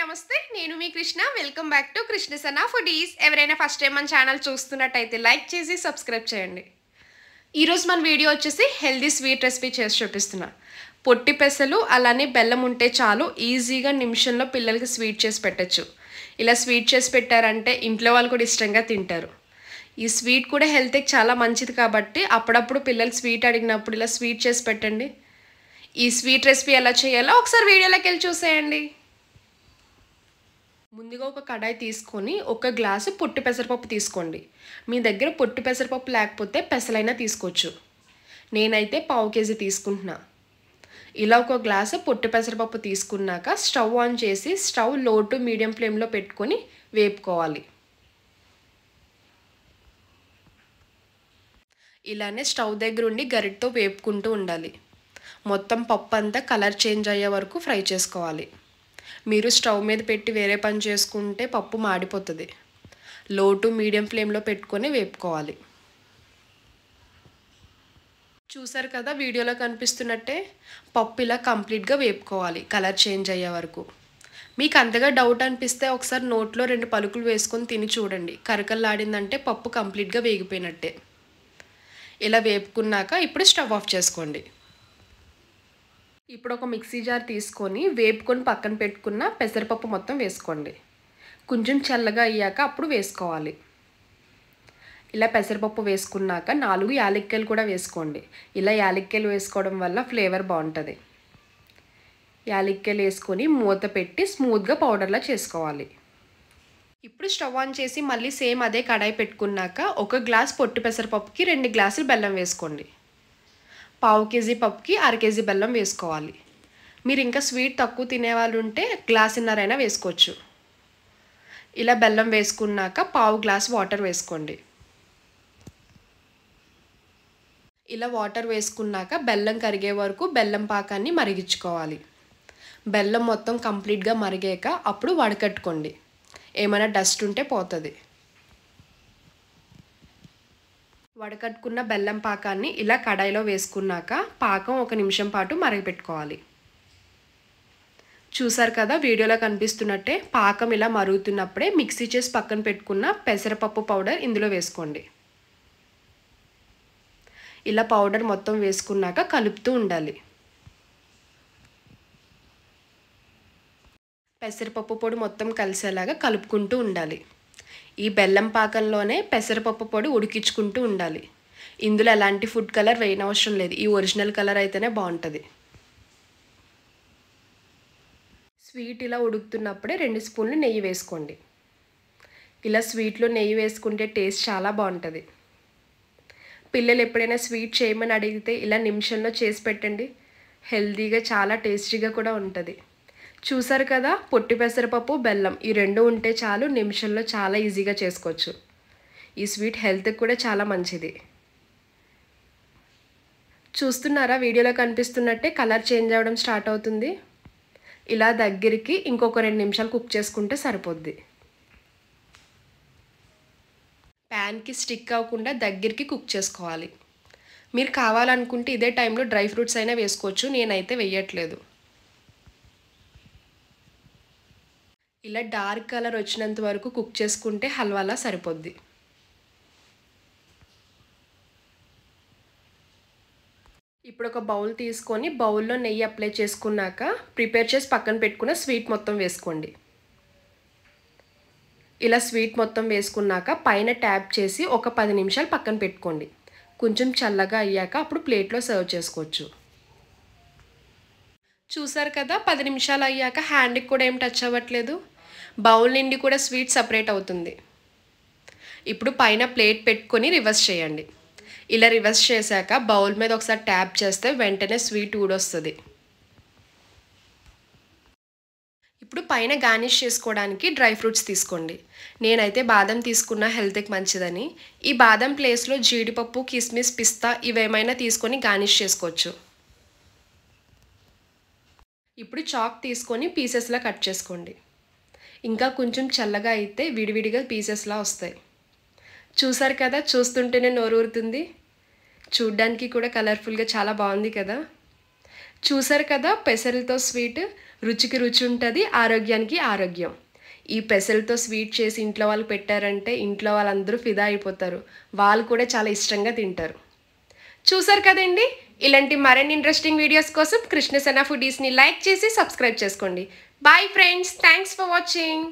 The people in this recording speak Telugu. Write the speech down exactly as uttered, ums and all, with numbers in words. नमस्ते नेनु मी Krishna welcome back to Krishnasana foodies एवरैना फस्ट टाइम मन चैनल चूस्तुन्नट्लयिते लाइक चेसी सब्सक्राइब चेयंडी। ई रोज़ु मन वीडियो वच्चेसी हेल्दी स्वीट रेसिपी चेसी चूपिस्तुन्ना। पोट्टी पेसलु अलाने बेल्लम उंटे चालू ईजीगा निमिषंलो पिल्ललकु स्वीट चेसी पेट्टोच्चु। इला स्वीट चेसी पेट्टारंटे इंट्लो वाळ्ळु कूडा इष्टंगा तिंटारु। ई स्वीट कूडा हेल्त् की चाला मंचिदी काबट्टी अप्पुडप्पुडु पिल्ललु स्वीट अडिगिनप्पुडु इला स्वीट चेसी पेट्टंडी। ई स्वीट रेसिपी एला चेयालो ओकसारि वीडियोलोकी वेल्लि चूसेयंडी। ముందుగా ఒక కడాయి తీసుకొని ఒక గ్లాసు పొట్టు పెసరపప్పు తీసుకోండి। మీ దగ్గర పొట్టు పెసరపప్పు లేకపోతే పెసలైనా తీసుకోవచ్చు। నేనైతే పావు కేజీ తీసుకుంటున్నా। ఇలా ఒక గ్లాసు పొట్టు పెసరపప్పు తీసుకున్నాక స్టవ్ ఆన్ చేసి stove low to medium flame లో పెట్టుకొని వేపుకోవాలి। ఇలానే స్టవ్ దగ్గర ఉండి గరిటతో వేపుకుంటూ ఉండాలి। మొత్తం పప్పు అంతా కలర్ చేంజ్ అయ్యే వరకు ఫ్రై చేసుకోవాలి। మీరు స్టవ్ మీద పెట్టి వేరే పని చేసుకుంటే పప్పు మాడిపోతది। లో టు మీడియం ఫ్లేమ్ లో పెట్టుకొని వేపుకోవాలి। చూశారు కదా వీడియోలో కనిపిస్తున్నట్టే పప్పు ఇలా కంప్లీట్ గా వేపుకోవాలి కలర్ చేంజ్ అయ్యే వరకు। మీకు అంతగా డౌట్ అనిపిస్తే ఒకసారి నోట్లో రెండు పలుకులు వేసుకొని తిని చూడండి। కరకలాడిందంటే పప్పు కంప్లీట్ గా వేగిపోయినట్టే। ఇలా వేపుకున్నాక ఇప్పుడు స్టవ్ ఆఫ్ చేసుకోండి। ఇప్పుడు ఒక మిక్సీ జార్ తీసుకొని వేపుకొని పక్కన పెట్టుకున్న పెసరపప్పు మొత్తం వేసుకోండి। కొంచెం చల్లగా అయ్యాక అప్పుడు వేసుకోవాలి। ఇలా పెసరపప్పు వేసుకున్నాక నాలుగు యాలక్కాయలు కూడా వేసుకోండి। ఇలా యాలక్కాయలు వేసుకోవడం వల్ల ఫ్లేవర్ బాగుంటది। యాలక్కాయలు వేసుకొని మూత పెట్టి స్మూత్ గా పౌడర్ లా చేసుకోవాలి। ఇప్పుడు స్టవ్ ఆన్ చేసి మళ్ళీ సేమ్ అదే కడాయి పెట్టుకున్నాక ఒక గ్లాస్ పొట్టు పెసరపప్పుకి రెండు గ్లాసులు బెల్లం వేసుకోండి। పావు కేజీ పప్పుకి అర కేజీ బెల్లం వేసుకోవాలి। మీరు ఇంకా స్వీట్ తక్కువ తినేవాళ్ళు ఉంటే గ్లాసున్నరైనా వేసుకోవచ్చు। ఇలా బెల్లం వేసుకున్నాక పావు గ్లాస్ వాటర్ వేసుకోండి। ఇలా వాటర్ వేసుకున్నాక బెల్లం కరిగే వరకు బెల్లం పాకాన్ని మరిగించుకోవాలి। బెల్లం మొత్తం కంప్లీట్గా మరిగాక అప్పుడు వడకట్టుకోండి। ఏమైనా డస్ట్ ఉంటే పోతుంది। వడకట్టుకున్న బెల్లం పాకాన్ని ఇలా కడాయిలో వేసుకున్నాక పాకం ఒక నిమిషం పాటు మరగపెట్టుకోవాలి। చూసారు కదా వీడియోలో కనిపిస్తున్నట్టే పాకం ఇలా మరుగుతున్నప్పుడే మిక్సీ చేసి పక్కన పెట్టుకున్న పెసరపప్పు పౌడర్ ఇందులో వేసుకోండి। ఇలా పౌడర్ మొత్తం వేసుకున్నాక కలుపుతూ ఉండాలి। పెసరపప్పు పొడి మొత్తం కలిసేలాగా కలుపుకుంటూ ఉండాలి। ఈ బెల్లం పాకంలోనే పెసరపప్పు పొడి ఉడికించుకుంటూ ఉండాలి। ఇందులో ఎలాంటి ఫుడ్ కలర్ వేయనవసరం లేదు। ఈ ఒరిజినల్ కలర్ అయితేనే బాగుంటుంది। స్వీట్ ఇలా ఉడుకుతున్నప్పుడే రెండు స్పూన్లు నెయ్యి వేసుకోండి। ఇలా స్వీట్లో నెయ్యి వేసుకుంటే టేస్ట్ చాలా బాగుంటుంది। పిల్లలు ఎప్పుడైనా స్వీట్ చేయమని అడిగితే ఇలా నిమిషంలో చేసి పెట్టండి। హెల్తీగా చాలా టేస్టీగా కూడా ఉంటుంది। చూసారు కదా పొట్టి పెసరపప్పు బెల్లం ఈ రెండు ఉంటే చాలు నిమిషంలో చాలా ఈజీగా చేసుకోవచ్చు। ఈ స్వీట్ హెల్త్ కూడా చాలా మంచిది। చూస్తున్నారా వీడియోలో కనిపిస్తున్నట్టే కలర్ చేంజ్ అవడం స్టార్ట్ అవుతుంది। ఇలా దగ్గరికి ఇంకొక రెండు నిమిషాలు కుక్ చేసుకుంటే సరిపోద్ది। ప్యాన్కి స్టిక్ అవ్వకుండా దగ్గరికి కుక్ చేసుకోవాలి। మీరు కావాలనుకుంటే ఇదే టైంలో డ్రై ఫ్రూట్స్ అయినా వేసుకోవచ్చు। నేనైతే వేయట్లేదు। ఇలా డార్క్ కలర్ వచ్చినంత వరకు కుక్ చేసుకుంటే హల్వాలా సరిపోద్ది। ఇప్పుడు ఒక బౌల్ తీసుకొని బౌల్లో నెయ్యి అప్లై చేసుకున్నాక ప్రిపేర్ చేసి పక్కన పెట్టుకున్న స్వీట్ మొత్తం వేసుకోండి। ఇలా స్వీట్ మొత్తం వేసుకున్నాక పైన ట్యాప్ చేసి ఒక పది నిమిషాలు పక్కన పెట్టుకోండి। కొంచెం చల్లగా అయ్యాక అప్పుడు ప్లేట్లో సర్వ్ చేసుకోవచ్చు। చూసారు కదా పది నిమిషాలు అయ్యాక హ్యాండ్కి కూడా ఏం టచ్ అవ్వట్లేదు। బౌల్ నుండి కూడా స్వీట్ సపరేట్ అవుతుంది। ఇప్పుడు పైన ప్లేట్ పెట్టుకొని రివర్స్ చేయండి। ఇలా రివర్స్ చేశాక బౌల్ మీద ఒకసారి ట్యాప్ చేస్తే వెంటనే స్వీట్ ఊడొస్తుంది। ఇప్పుడు పైన గార్నిష్ చేసుకోవడానికి డ్రై ఫ్రూట్స్ తీసుకోండి। నేనైతే బాదం తీసుకున్న హెల్త్కి మంచిదని ఈ బాదం ప్లేస్లో జీడిపప్పు కిస్మిస్ పిస్తా ఇవేమైనా తీసుకొని గార్నిష్ చేసుకోవచ్చు। ఇప్పుడు చాక్ తీసుకొని పీసెస్లా కట్ చేసుకోండి। ఇంకా కొంచెం చల్లగా అయితే విడివిడిగా పీసెస్లా వస్తాయి। చూసారు కదా చూస్తుంటేనే నోరు ఊరుతుంది। చూడ్డానికి కూడా కలర్ఫుల్గా చాలా బాగుంది కదా। చూసారు కదా పెసరలతో స్వీట్ రుచికి రుచి ఉంటది ఆరోగ్యానికి ఆరోగ్యం ఈ పెసరలతో స్వీట్ చేసి ఇంట్లో వాళ్ళు పెట్టారంటే ఇంట్లో వాళ్ళందరూ ఫిదా అయిపోతారు వాళ్ళు కూడా చాలా ఇష్టంగా తింటారు చూసారు కదండి ఇలాంటి మరిన్ని ఇంట్రెస్టింగ్ వీడియోస్ కోసం కృష్ణసన ఫుడీస్ ని లైక్ చేసి సబ్స్క్రైబ్ చేసుకోండి bye friends thanks for watching.